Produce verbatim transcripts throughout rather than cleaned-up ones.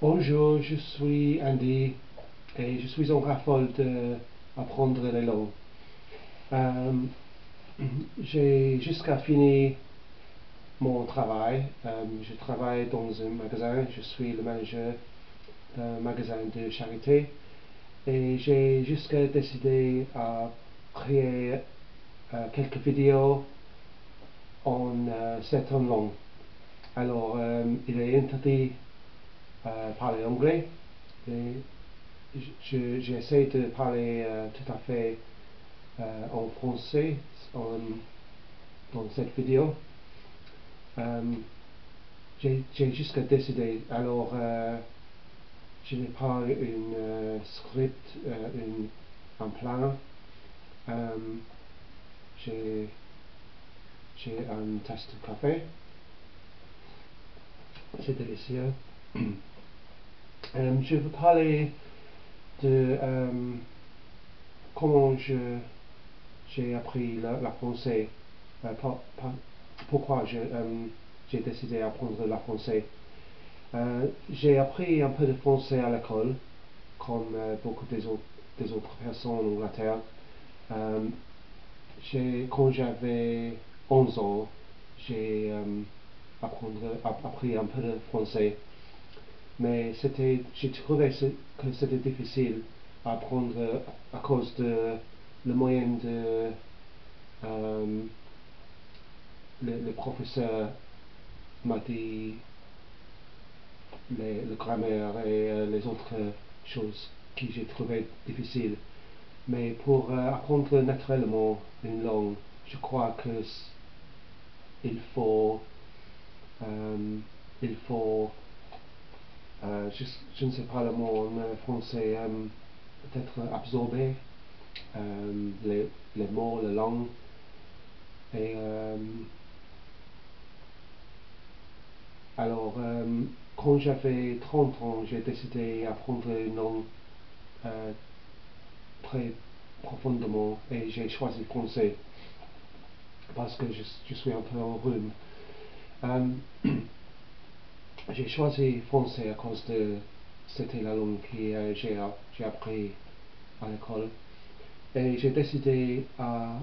Bonjour, je suis Andy et je suis en raffole d'apprendre les langues. Euh, J'ai jusqu'à finir mon travail. Euh, je travaille dans un magasin, je suis le manager d'un magasin de charité et j'ai jusqu'à décidé à créer euh, quelques vidéos en euh, certaines langues. Alors, euh, il est interdit Euh, parler anglais et j'essaie de parler euh, tout à fait euh, en français en, dans cette vidéo. Euh, J'ai jusqu'à décider, alors euh, je n'ai pas une euh, script, euh, une, un plan. Euh, J'ai un tasse de café, c'est délicieux. Um, je veux parler de um, comment j'ai appris la, la français, uh, par, par, pourquoi j'ai um, décidé d'apprendre la français. Uh, j'ai appris un peu de français à l'école, comme uh, beaucoup des autres, des autres personnes en Angleterre. Um, quand j'avais onze ans, j'ai um, appris un peu de français. Mais j'ai trouvé que c'était difficile à apprendre à cause de le moyen de euh, le, le professeur m'a dit le grammaire et euh, les autres choses que j'ai trouvé difficiles. Mais pour euh, apprendre naturellement une langue, je crois que il faut euh, il faut Uh, je, je ne sais pas le mot en français, um, peut-être absorber um, les, les mots, la langue. Et um, alors, um, quand j'avais trente ans, j'ai décidé d'apprendre une langue uh, très profondément et j'ai choisi le français parce que je, je suis un peu en rhume. Um, J'ai choisi français à cause de c'était la langue que euh, j'ai appris à l'école et j'ai décidé à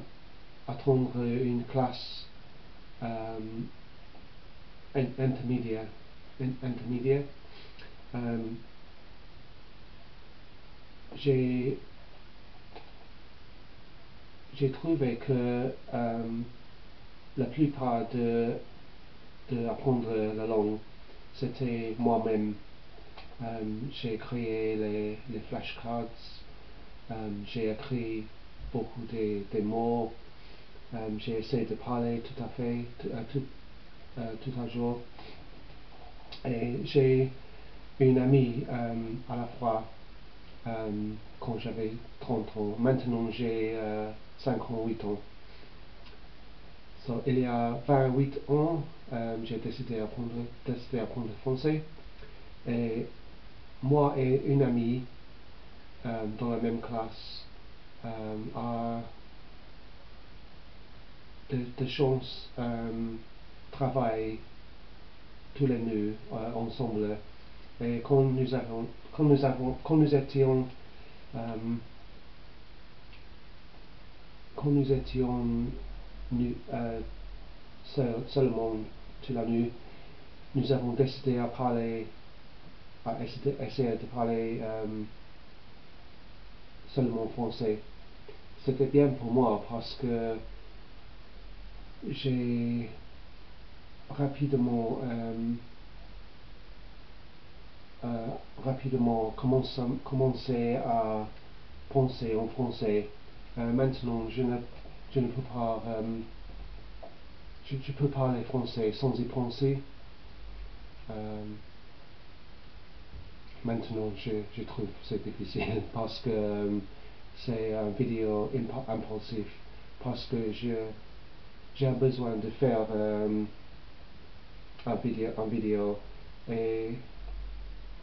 attendre une classe euh, intermédiaire. intermédiaire. Euh, j'ai j'ai trouvé que euh, la plupart de, de apprendre la langue c'était moi-même. Um, j'ai créé les, les flashcards, um, j'ai écrit beaucoup de, de mots, um, j'ai essayé de parler tout à fait, tout, uh, tout, uh, tout à jour. Et j'ai une amie um, à la fois um, quand j'avais trente ans. Maintenant j'ai uh, cinquante-huit ans. So, il y a vingt-huit ans, euh, j'ai décidé d'apprendre le français et moi et une amie euh, dans la même classe euh, a de, de chance euh, travaillent tous les deux euh, ensemble et quand nous avons quand nous avons quand nous étions euh, quand nous étions Nous, euh, seul, seulement toute la nuit, nous avons décidé à parler, à essayer, essayer de parler euh, seulement français. C'était bien pour moi parce que j'ai rapidement, euh, euh, rapidement commencé, commencé à penser en français. Euh, maintenant, je ne Je ne peux pas, euh, je, je peux parler français sans y penser. Euh, maintenant, je, je trouve c'est difficile parce que euh, c'est une vidéo imp impulsive parce que j'ai besoin de faire euh, un vidéo, un vidéo et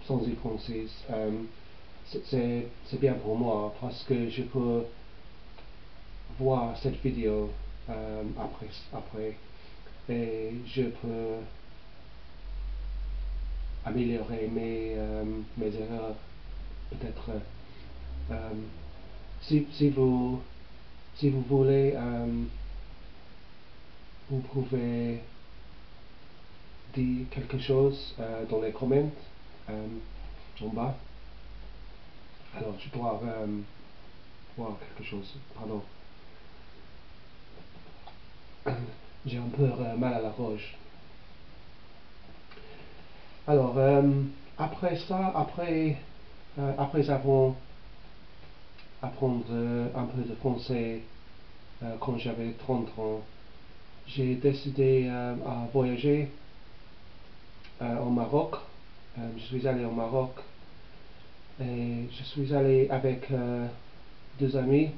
sans y penser. Euh, c'est bien pour moi parce que je peux voir cette vidéo euh, après, après et je peux améliorer mes, euh, mes erreurs peut-être. Euh, si, si, vous, si vous voulez, euh, vous pouvez dire quelque chose euh, dans les commentaires euh, en bas. Alors je dois euh, voir quelque chose, pardon. J'ai un peu euh, mal à la gorge. Alors euh, après ça, après, euh, après avoir apprendre un peu de français euh, quand j'avais trente ans, j'ai décidé euh, à voyager euh, au Maroc. Euh, je suis allé au Maroc et je suis allé avec euh, deux amis.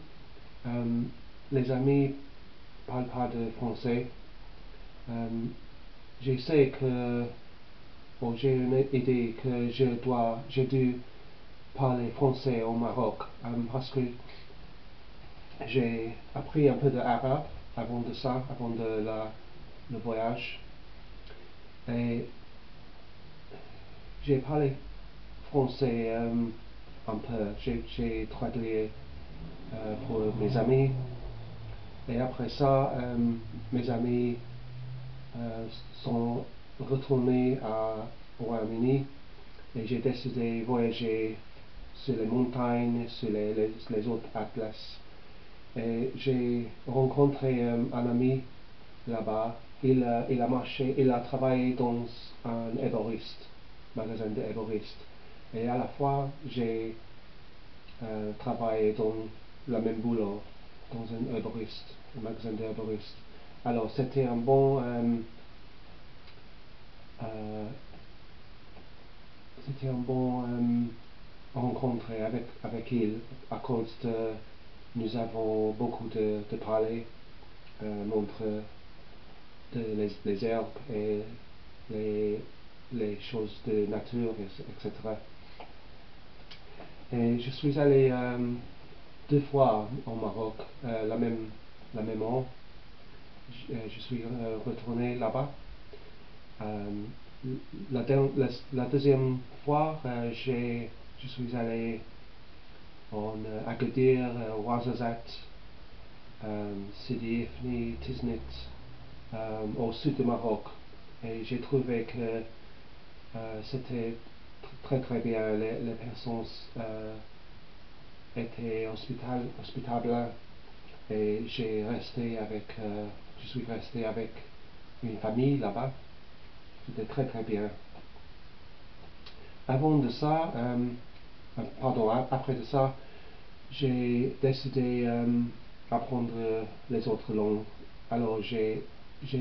Euh, les amis ne parlent pas de français. Euh, je sais que bon, j'ai une idée que je dois, j'ai dû parler français au Maroc euh, parce que j'ai appris un peu d'arabe avant de ça, avant de la, le voyage, et j'ai parlé français euh, un peu, j'ai traduit euh, pour mes amis, et après ça euh, mes amis euh, sont retournés à Royaume-Uni et j'ai décidé de voyager sur les montagnes, sur les, les, les autres atlas. Et j'ai rencontré euh, un ami là-bas. Il, euh, il a marché, il a travaillé dans un éboriste, magasin d'éboriste. Et à la fois, j'ai euh, travaillé dans le même boulot, dans un éboriste, un magasin d'éboriste. Alors, c'était un bon... Euh, euh, c'était un bon... Euh, rencontré avec, avec il, à cause de nous avons beaucoup de, de parler euh, entre de les, les herbes et les, les choses de nature, et cetera. Et je suis allé euh, deux fois au Maroc, euh, la même la même an. Je, je suis euh, retourné là-bas. Euh, la, la, la deuxième fois, euh, j'ai Je suis allé en euh, Agadir, euh, Ouarzazate, euh, Sidi Ifni, Tiznit, euh, au sud du Maroc. Et j'ai trouvé que euh, c'était très très bien. Les, les personnes euh, étaient hospital, hospitables et j'ai resté avec, euh, je suis resté avec une famille là-bas. C'était très très bien. Avant de ça, euh, pardon, après de ça, j'ai décidé euh, d'apprendre les autres langues. Alors j'ai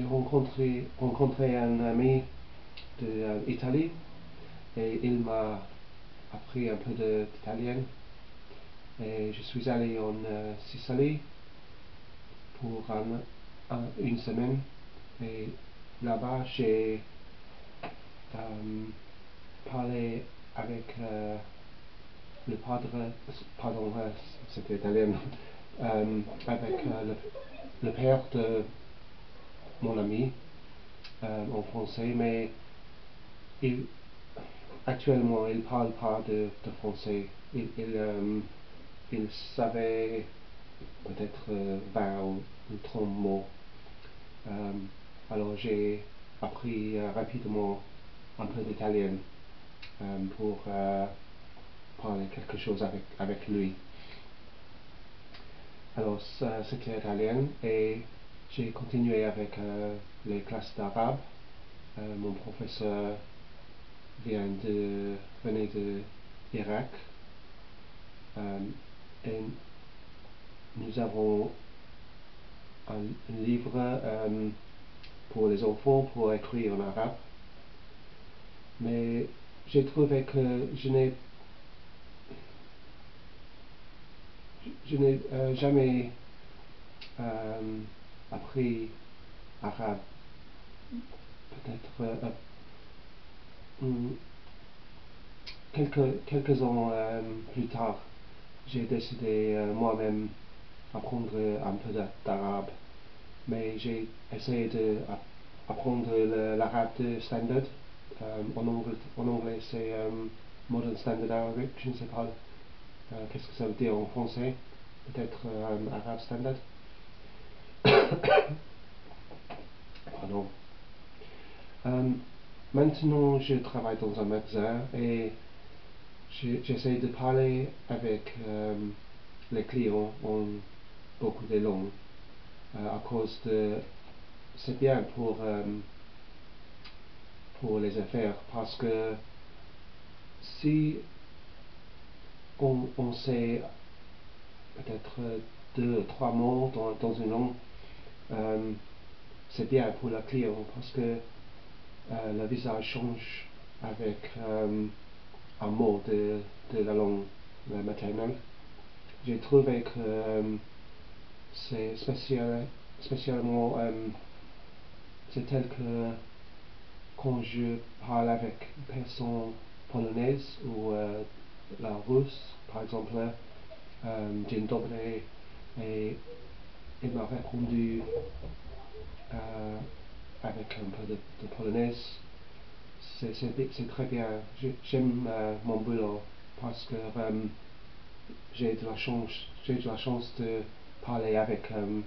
rencontré, rencontré un ami d'Italie euh, et il m'a appris un peu d'italien. Et je suis allé en euh, Sicile pour un, un, une semaine. Et là-bas, j'ai euh, parlé avec... Euh, le padre, pardon, c'était italien, euh, avec euh, le, le père de mon ami euh, en français, mais il, actuellement il ne parle pas de, de français. Il, il, euh, il savait peut-être euh, vingt ou trente mots. Euh, alors j'ai appris euh, rapidement un peu d'italien euh, pour... Euh, parler quelque chose avec, avec lui. Alors c'était italien et j'ai continué avec euh, les classes d'arabe. Euh, mon professeur vient de, venait de l'Irak euh, et nous avons un, un livre euh, pour les enfants pour écrire en arabe, mais j'ai trouvé que je n'ai Je n'ai euh, jamais euh, appris arabe. Peut-être euh, euh, quelques, quelques ans euh, plus tard, j'ai décidé euh, moi-même apprendre un peu d'arabe, mais j'ai essayé d'apprendre l'arabe de standard. Um, en anglais, en anglais c'est um, Modern Standard Arabic, je ne sais pas uh, qu'est-ce que ça veut dire en français, peut-être um, arabe standard. Pardon. Um, maintenant je travaille dans un magasin et j'essaie de parler avec um, les clients en beaucoup de langues uh, à cause de... c'est bien pour... Um, pour les affaires, parce que si on, on sait peut-être deux ou trois mots dans, dans une langue, euh, c'est bien pour le client parce que euh, le visage change avec euh, un mot de, de la langue maternelle. J'ai trouvé que euh, c'est spécial, spécialement euh, c'est tel que quand je parle avec une personne polonaise ou euh, la russe, par exemple, euh, j'ai demandé et il m'a répondu euh, avec un peu de, de polonaise. C'est très bien, j'aime euh, mon boulot parce que euh, j'ai de la chance, j'ai de la chance de parler avec euh,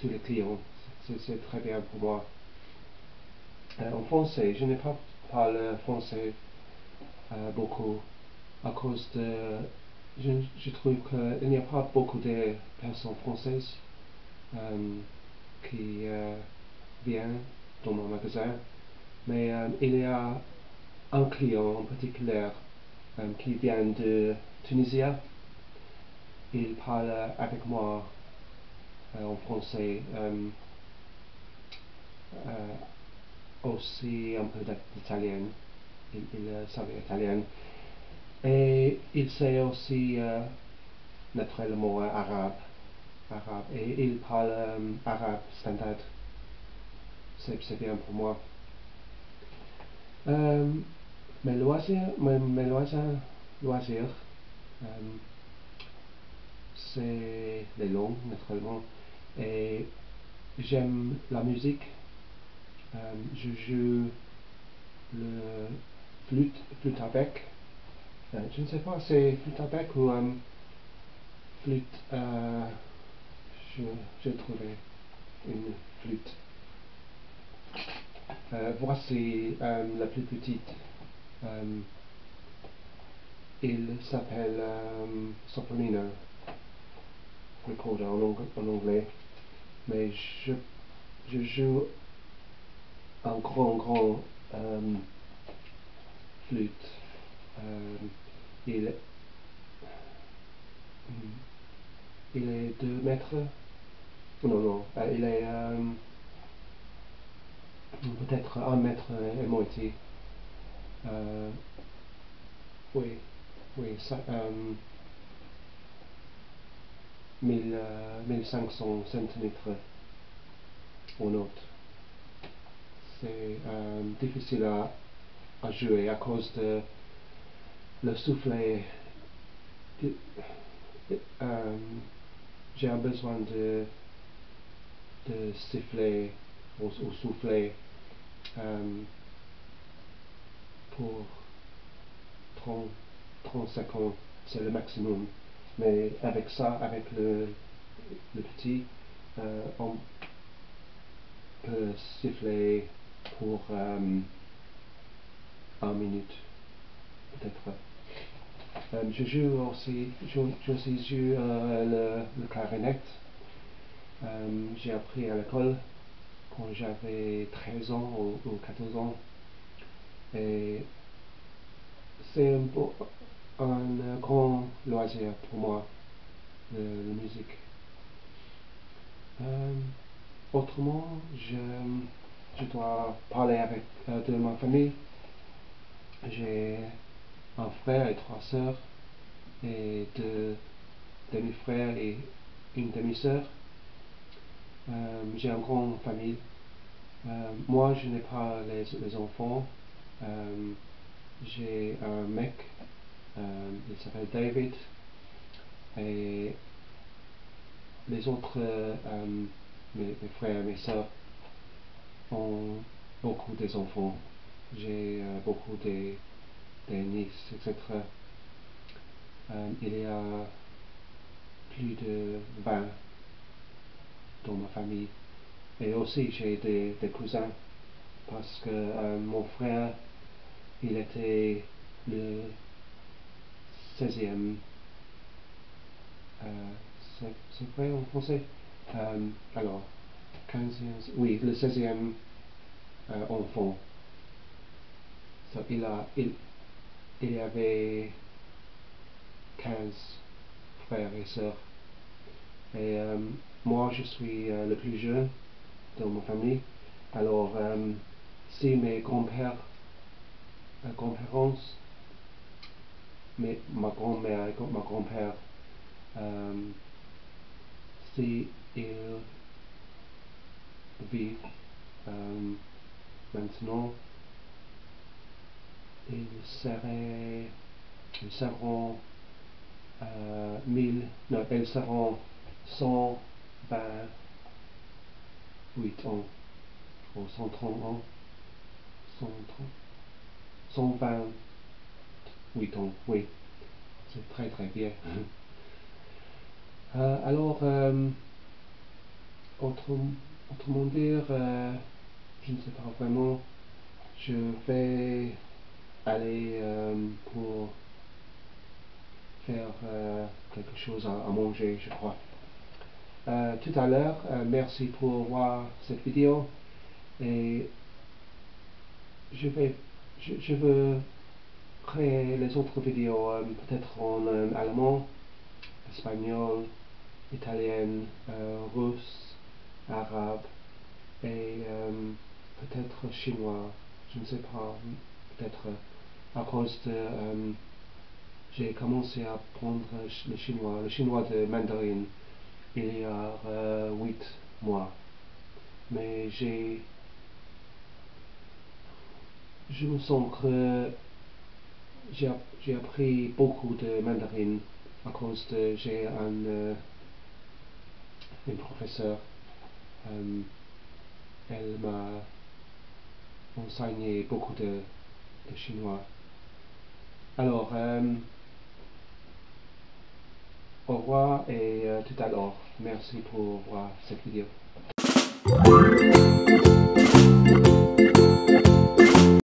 tous les clients. C'est très bien pour moi. Euh, en français, je ne parle pas le français euh, beaucoup à cause de... Je, je trouve qu'il n'y a pas beaucoup de personnes françaises euh, qui euh, viennent dans mon magasin, mais euh, il y a un client en particulier euh, qui vient de Tunisie. Il parle avec moi euh, en français. Euh, euh, aussi un peu d'italien, il, il savait italien, et il sait aussi euh, naturellement arabe, arabe, et il parle euh, arabe standard. C'est bien pour moi. Euh, mes loisirs, mes, mes loisirs, loisirs euh, c'est les langues naturellement, et j'aime la musique. Um, je joue le flûte, flûte à bec. Uh, je ne sais pas si c'est flûte à bec ou um, flûte. Uh, J'ai trouvé une flûte. Uh, voici um, la plus petite. Um, il s'appelle um, Soprallina, recorder en anglais. Mais je, je joue un grand grand euh, flûte. Euh, il, est, il est deux mètres, non non, euh, il est euh, peut-être un mètre et moitié. Euh, oui, oui, ça, euh, mille cinq cents centimètres en note. C'est euh, difficile à, à jouer à cause de le soufflet. Euh, J'ai un besoin de, de siffler ou, ou souffler euh, pour trente, trente-cinq ans, c'est le maximum. Mais avec ça, avec le, le petit, euh, on peut siffler pour euh, un minute peut-être. Euh, je joue aussi, je, je aussi joue euh, le, le clarinette. Euh, j'ai appris à l'école quand j'avais treize ans ou, ou quatorze ans, et c'est un, beau, un grand loisir pour moi, la musique. Euh, autrement, je Je dois parler avec euh, de ma famille. J'ai un frère et trois sœurs, et deux demi-frères et une demi-sœur. Euh, J'ai une grande famille. Euh, moi, je n'ai pas les, les enfants. Euh, J'ai un mec, euh, il s'appelle David, et mes autres, euh, mes, mes frères et mes sœurs ont beaucoup des enfants. J'ai euh, beaucoup des, des nièces, et cetera. Euh, il y a plus de vingt dans ma famille. Et aussi j'ai des, des cousins, parce que euh, mon frère, il était le seizième, euh, c'est vrai en français, euh, alors, quinzième, oui, le seizième euh, enfant. So, il, a, il, il y avait quinze frères et sœurs. Et euh, moi, je suis euh, le plus jeune dans ma famille. Alors, euh, si mes grands-pères, euh, grands-parents, mais ma grand-mère et ma grand-père, euh, si ils vivent euh, maintenant, ils seraient, ils seront euh, mille, non, ils seront cent vingt-huit ans, ou cent trente ans, cent vingt-huit ans, oui, c'est très très bien. euh, alors, euh, autrement, autrement dire, euh, je ne sais pas vraiment, je vais aller euh, pour faire euh, quelque chose à, à manger, je crois. Euh, tout à l'heure, euh, merci pour voir cette vidéo, et je vais, je, je veux créer les autres vidéos, euh, peut-être en euh, allemand, espagnol, italien, euh, russe, arabe, et euh, peut-être chinois, je ne sais pas, peut-être à cause de... Euh, j'ai commencé à apprendre le chinois, le chinois de mandarin, il y a euh, huit mois. Mais j'ai... Je me sens que j'ai appris beaucoup de mandarin à cause de... J'ai un, euh, un professeur. Euh, elle m'a enseigné beaucoup de, de chinois. Alors... Euh, au revoir et euh, tout à l'heure. Merci pour voir cette vidéo.